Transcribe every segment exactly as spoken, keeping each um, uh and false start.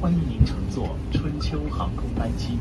欢迎您乘坐春秋航空班机。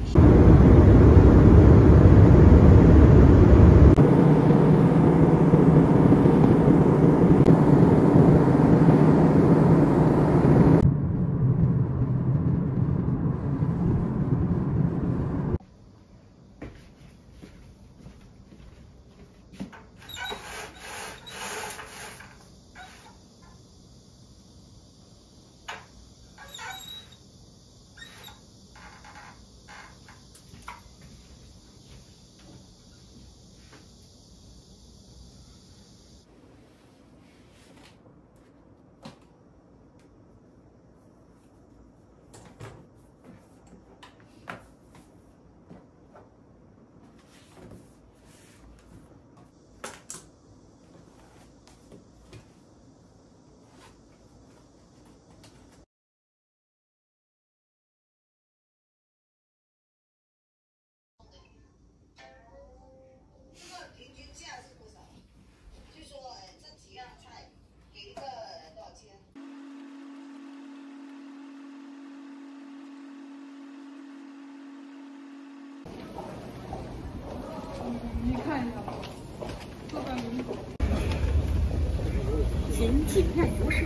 请进阅读室。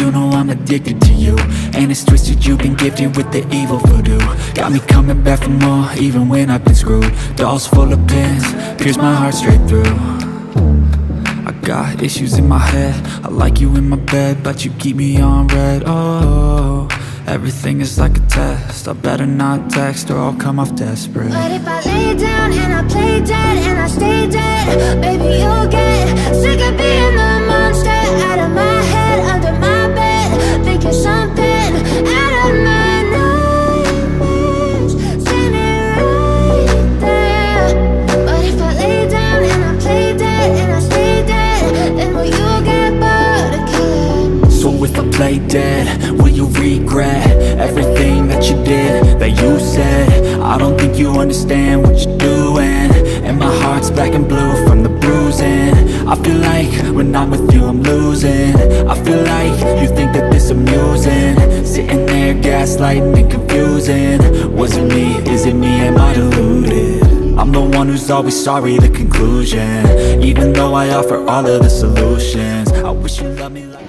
You know I'm addicted to you, and it's twisted, you've been gifted with the evil voodoo. Got me coming back for more, even when I've been screwed. Dolls full of pins, pierce my heart straight through. I got issues in my head, I like you in my bed, but you keep me on red. Oh, everything is like a test, I better not text or I'll come off desperate. But if I lay down and I play dead and I stay dead, baby you'll get sick of being the monster out of my head, under my thinking something out of my nightmares, standing right there. But if I lay down and I play dead and I stay dead, then will you get bored of killing? So if I play dead, will you regret everything that you did, that you said? I don't think you understand what you're doing, and my heart's black and blue from the bruising. I feel like when I'm with you I'm losing. I feel like you think that this amusing, sitting there gaslighting and confusing. Was it me? Is it me? Am I deluded? I'm the one who's always sorry, the conclusion, even though I offer all of the solutions. I wish you loved me like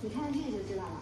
你看这就知道了。